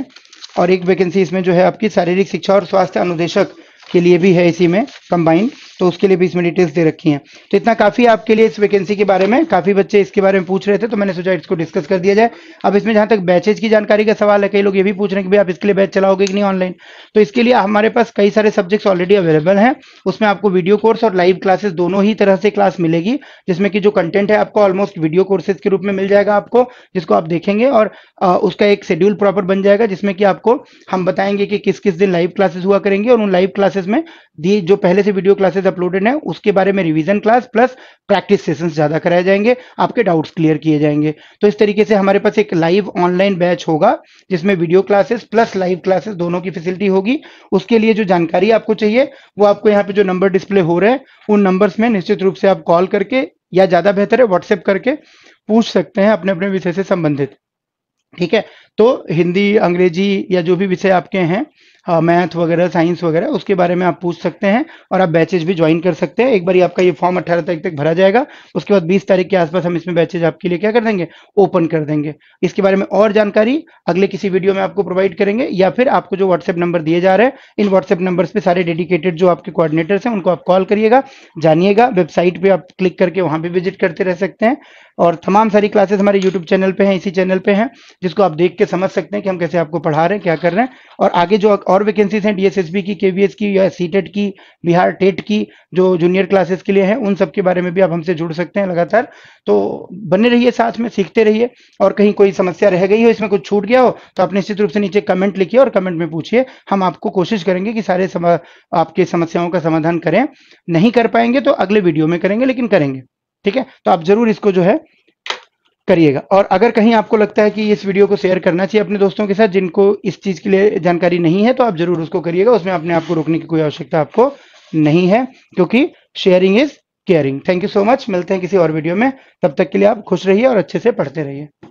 और एक वैकेंसी इसमें जो है आपकी शारीरिक शिक्षा और स्वास्थ्य अनुदेशक के लिए भी है इसी में कंबाइंड, तो उसके लिए भी इसमें डिटेल्स दे रखी हैं। तो इतना काफ़ी है आपके लिए इस वैकेंसी के बारे में, काफ़ी बच्चे इसके बारे में पूछ रहे थे तो मैंने सोचा इसको डिस्कस कर दिया जाए। अब इसमें जहाँ तक बैचेज की जानकारी का सवाल है, कई लोग ये भी पूछ रहे हैं कि भाई आप इसके लिए बैच चलाओगे कि नहीं ऑनलाइन, तो इसके लिए हमारे पास कई सारे सब्जेक्ट्स ऑलरेडी अवेलेबल हैं। उसमें आपको वीडियो कोर्स और लाइव क्लासेस दोनों ही तरह से क्लास मिलेगी, जिसमें कि जो कंटेंट है आपको ऑलमोस्ट वीडियो कोर्सेज के रूप में मिल जाएगा आपको, जिसको आप देखेंगे और उसका एक शेड्यूल प्रॉपर बन जाएगा, जिसमें कि आपको हम बताएंगे कि किस किस दिन लाइव क्लासेज हुआ करेंगे और उन लाइव क्लासेज में जो पहले से वीडियो क्लासेज अपलोडेड है उसके बारे में revision class plus practice sessions ज्यादा कराए जाएंगे, आपके डाउट्स क्लियर किए जाएंगे। तो इस तरीके से हमारे पास एक लाइव ऑनलाइन बैच होगा जिसमें video classes plus live classes दोनों की फैसिलिटी होगी। उसके लिए जो जानकारी आपको चाहिए वो आपको यहाँ पे जो नंबर डिस्प्ले हो रहे हैं उन नंबर्स में निश्चित रूप से आप कॉल करके या ज्यादा बेहतर है व्हाट्सएप करके पूछ सकते हैं अपने अपने विषय से संबंधित, ठीक है। तो हिंदी, अंग्रेजी या जो भी विषय आपके हैं मैथ वगैरह साइंस वगैरह उसके बारे में आप पूछ सकते हैं और आप बैचेज भी ज्वाइन कर सकते हैं। एक बार आपका ये फॉर्म 18 तारीख तक भरा जाएगा, उसके बाद 20 तारीख के आसपास हम इसमें बैचेज आपके लिए क्या कर देंगे, ओपन कर देंगे। इसके बारे में और जानकारी अगले किसी वीडियो में आपको प्रोवाइड करेंगे, या फिर आपको जो व्हाट्सएप नंबर दिए जा रहे हैं, इन व्हाट्सएप नंबर पर सारे डेडिकेटेड जो आपके कोऑर्डिनेटर्स हैं उनको आप कॉल करिएगा, जानिएगा। वेबसाइट पर आप क्लिक करके वहाँ भी विजिट करते रह सकते हैं और तमाम सारी क्लासेस हमारे यूट्यूब चैनल पर हैं, इसी चैनल पर हैं, जिसको आप देख के समझ सकते हैं कि हम कैसे आपको पढ़ा रहे हैं, क्या कर रहे हैं। और आगे जो और वैकेंसीज हैं डीएसएसबी की, केवीएस की या सीटेट की, बिहार टेट की जो जूनियर क्लासेस के लिए हैं, उन सब के बारे में भी आप हमसे जुड़ सकते हैं लगातार। तो बने रहिए, साथ में सीखते रहिए। और कहीं कोई समस्या रह गई हो, इसमें कुछ छूट गया हो, तो आप निश्चित रूप से नीचे कमेंट लिखिए और कमेंट में पूछिए। हम आपको कोशिश करेंगे कि सारे आपके समस्याओं का समाधान करें। नहीं कर पाएंगे तो अगले वीडियो में करेंगे, लेकिन करेंगे, ठीक है। तो आप जरूर इसको जो है करिएगा। और अगर कहीं आपको लगता है कि इस वीडियो को शेयर करना चाहिए अपने दोस्तों के साथ जिनको इस चीज़ के लिए जानकारी नहीं है, तो आप जरूर उसको करिएगा। उसमें अपने आप को रोकने की कोई आवश्यकता आपको नहीं है, क्योंकि sharing is caring. Thank you so much. मिलते हैं किसी और वीडियो में, तब तक के लिए आप खुश रहिए और अच्छे से पढ़ते रहिए।